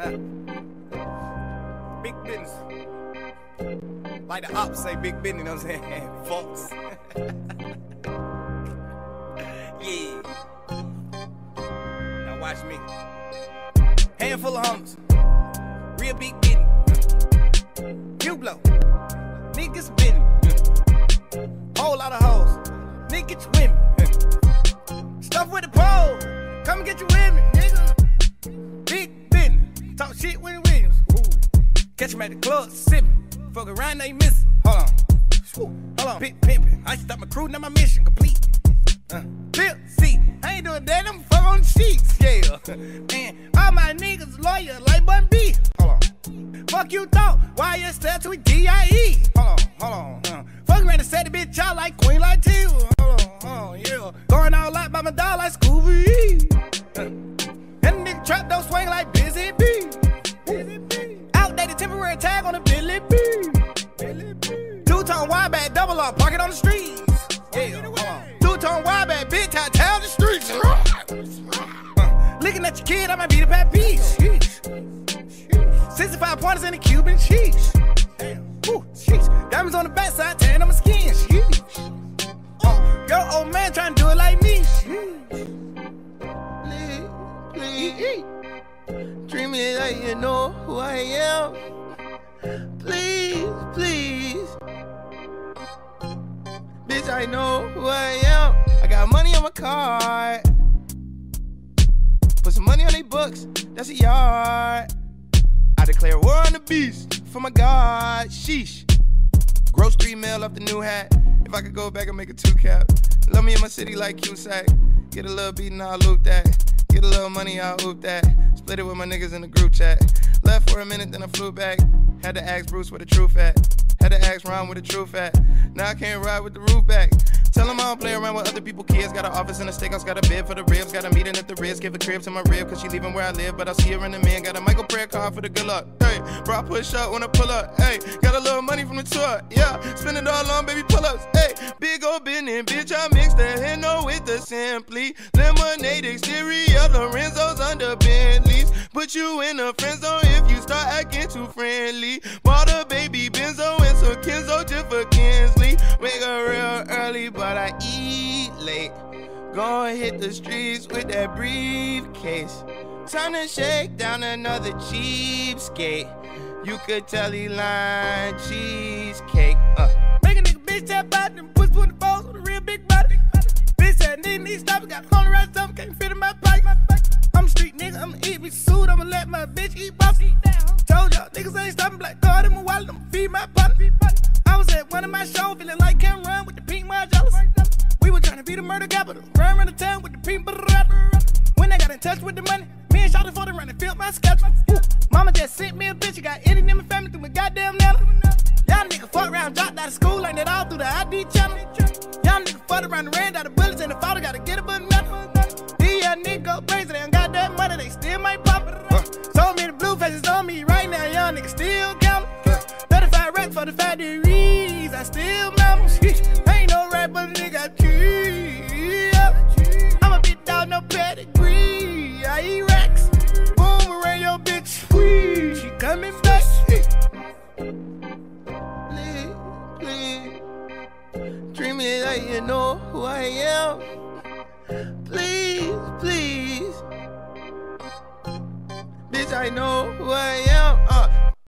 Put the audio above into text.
Big business. Like the ops say, big business, you know what I'm saying? Folks. Yeah. Now watch me. Handful of homies. Real big business. You blow. Niggas business. Whole lot of hoes. Niggas women. Stuff with the pole. Come get your women, nigga. Big business. Talk shit with the Williams. Ooh. Catch him at the club, sippin'. Fuck around, now you miss. Hold on. Swoop. Hold on. Pimpin'. I stop my crew, now my mission complete. Pimp, see. I ain't doing that, I'm fuck on the sheets. Yeah. Man, all my niggas lawyer like Bun B. Hold on. Fuck you thought. YSL to a DIE. Hold on. Hold on. Fuck around and set the bitch out like Queen Latifah. Hold on. Hold on. Yeah. Going all out by my dog like Scooby. And the nigga trap don't swing like Busy B. Busy B. Outdated temporary tag on the Billy B. Two-tone wide back, double up, park it on the streets. Yeah, two-tone wide back, bitch, I tell the streets. Looking at your kid, I might be the Pat Beach. 65 pointers in the Cuban cheese. Diamonds on the backside, tan on my skin. Your old man trying to do it like me. Treat me like you know who I am. Please, please. Bitch, I know who I am. I got money on my card. Put some money on they books, that's a yard. I declare war on the beast, for my God, sheesh. Gross 3 mil off the new hat. If I could go back and make a 2 cap. Love me in my city like Cusack. Get a little beat and I'll loop that. Get a little money, I'll oop that. Split it with my niggas in the group chat. Left for a minute, then I flew back. Had to ask Bruce where the truth at. Had to ask Ron where the truth at. Now I can't ride with the roof back. Tell him I don't play around with other people's kids. Got an office and a steakhouse, got a bed for the ribs. Got a meeting at the ribs, give a crib to my rib. Cause she leaving where I live, but I see her in the man. Got a Michael prayer card for the good luck. Hey, bro, I push up when I pull up. Hey, got a little money from the tour. Yeah, spend it all on baby pull-ups. Hey, big old business, bitch, I mix the Hendo with the Simply. Lemonade exterior, Lorenzo's under Bentleys. Put you in a friend zone if you start acting too friendly. Bought a baby Benzo and some Kenzo just for Kinsley. Wake up real early, but I eat late. Gonna hit the streets with that briefcase. Time to shake down another cheapskate. You could tell he lying, cheesecake. Make a nigga bitch tap out and push with the balls with a real big body. Bitch that nigga need stop, got on the right something, can't fit in my pipe. I'm a street nigga, I'ma eat me suit, I'ma let my bitch eat bossy. Told y'all niggas I ain't stopping, black card in my wallet, I'ma feed my body. I was at one of my shows, feeling like Cam Run with the pink Margiela. We were trying to be the murder capital, run the town with the pink brother. When I got in touch with the money, me and Shawty for the run and filled my schedule. Mama just sent me a bitch, you got any in my family through my goddamn nana. Y'all nigga fuck around, dropped out of school, learned it all through the ID channel. Y'all nigga fuck around, ran out of bullets, and the father gotta get a button up. These young niggas go crazy, they don't got that money, they still might pop it. So many blue faces on me right now, y'all niggas still counting. 35 racks for the 5 degrees, I still mount them. Ain't no rap, but the nigga cheap. I'm a bitch dog, no pedigree, I eat racks. Boomerang your bitch, whee, she coming back. Please, please, treat me like you know who I am. Please, please, bitch, I know who I am.